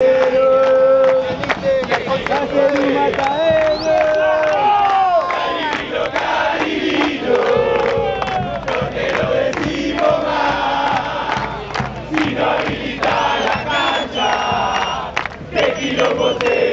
Cariglino, Cariglino, no te lo decimos más. Si no habilita la cancha, te quilombo.